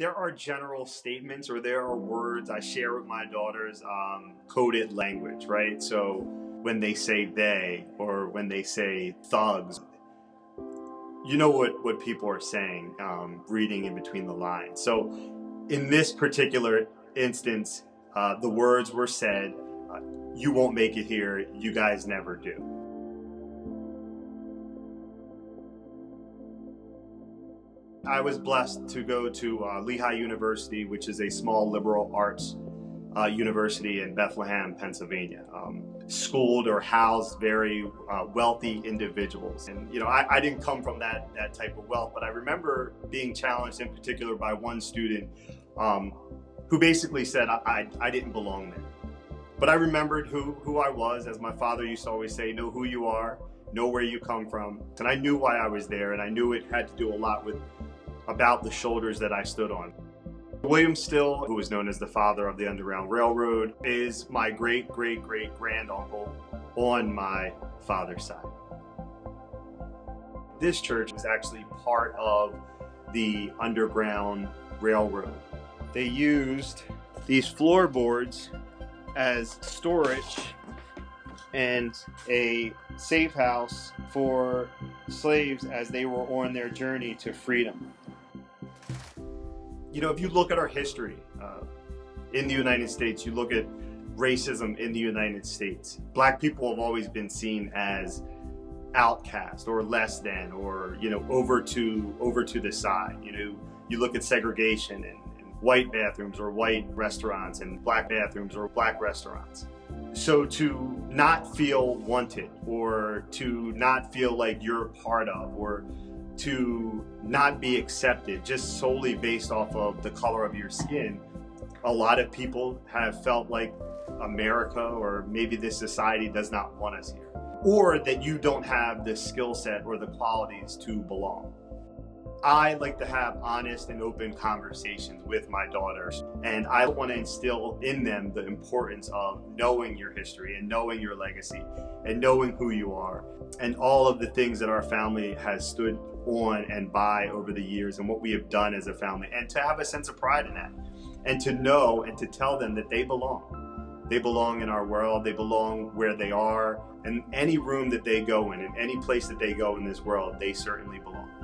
there are general statements, or there are words I share with my daughters, coded language, right? So when they say they, or when they say thugs, you know what people are saying, reading in between the lines. So in this particular instance, the words were said, you won't make it here, you guys never do. I was blessed to go to Lehigh University, which is a small liberal arts university in Bethlehem, Pennsylvania. Schooled or housed very wealthy individuals. And you know, I didn't come from that type of wealth, but I remember being challenged in particular by one student who basically said I didn't belong there. But I remembered who I was, as my father used to always say, know who you are, know where you come from. And I knew why I was there, and I knew it had to do a lot with about the shoulders that I stood on. William Still, who is known as the father of the Underground Railroad, is my great-great-great-granduncle on my father's side. This church was actually part of the Underground Railroad. They used these floorboards as storage and a safe house for slaves as they were on their journey to freedom. You know, if you look at our history in the United States, you look at racism in the United States, Black people have always been seen as outcast or less than, or, you know, over to the side. You know, you look at segregation and white bathrooms or white restaurants, and Black bathrooms or Black restaurants. So to not feel wanted, or to not feel like you're part of, or to not be accepted just solely based off of the color of your skin, a lot of people have felt like America, or maybe this society, does not want us here, or that you don't have the skill set or the qualities to belong. I like to have honest and open conversations with my daughters, and I want to instill in them the importance of knowing your history and knowing your legacy and knowing who you are and all of the things that our family has stood on and by over the years, and what we have done as a family, and to have a sense of pride in that, and to know and to tell them that they belong. They belong in our world, they belong where they are, and any room that they go in and any place that they go in this world, they certainly belong.